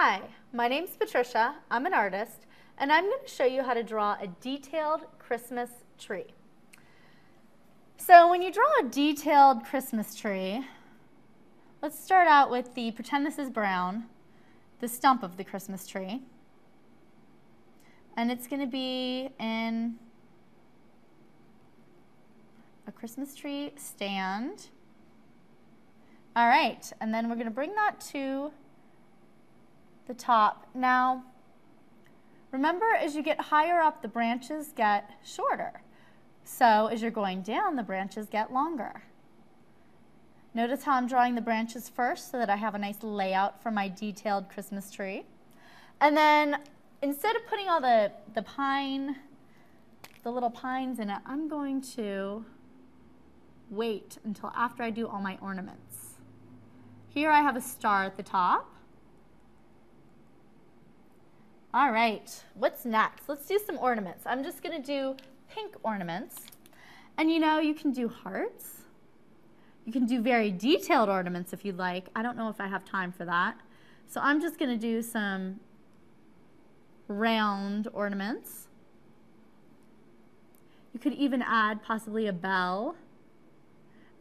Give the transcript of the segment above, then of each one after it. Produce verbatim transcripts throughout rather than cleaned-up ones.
Hi, my name's Patricia, I'm an artist, and I'm going to show you how to draw a detailed Christmas tree. So when you draw a detailed Christmas tree, let's start out with the, pretend this is brown, the stump of the Christmas tree. And it's going to be in a Christmas tree stand. All right, and then we're going to bring that to the top. Now, remember, as you get higher up, the branches get shorter. So as you're going down, the branches get longer. Notice how I'm drawing the branches first so that I have a nice layout for my detailed Christmas tree. And then instead of putting all the, the pine, the little pines in it, I'm going to wait until after I do all my ornaments. Here I have a star at the top. All right, what's next? Let's do some ornaments. I'm just going to do pink ornaments. And you know, you can do hearts. You can do very detailed ornaments if you'd like. I don't know if I have time for that. So I'm just going to do some round ornaments. You could even add possibly a bell.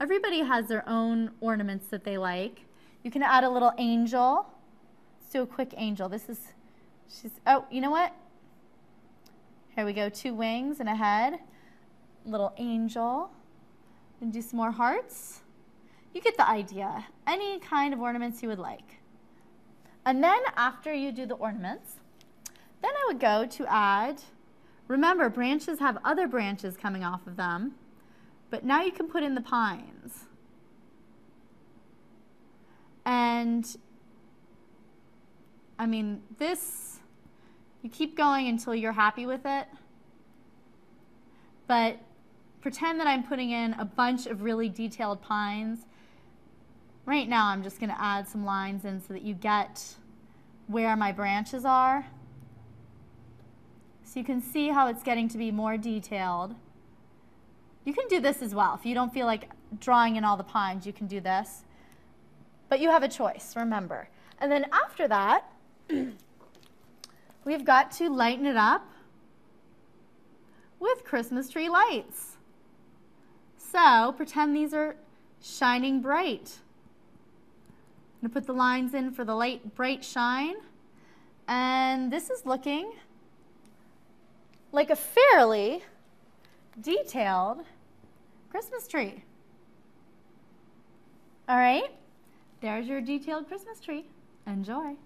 Everybody has their own ornaments that they like. You can add a little angel. Let's do a quick angel. This is She's, oh, you know what? Here we go, two wings and a head. Little angel. And do some more hearts. You get the idea. Any kind of ornaments you would like. And then after you do the ornaments, then I would go to add, remember, branches have other branches coming off of them, but now you can put in the pines. And I mean, this, you keep going until you're happy with it, but pretend that I'm putting in a bunch of really detailed pines. Right now I'm just going to add some lines in so that you get where my branches are. So you can see how it's getting to be more detailed. You can do this as well. If you don't feel like drawing in all the pines, you can do this. But you have a choice, remember. And then after that, we've got to lighten it up with Christmas tree lights. So pretend these are shining bright. I'm going to put the lines in for the light, bright shine. And this is looking like a fairly detailed Christmas tree. All right, there's your detailed Christmas tree. Enjoy.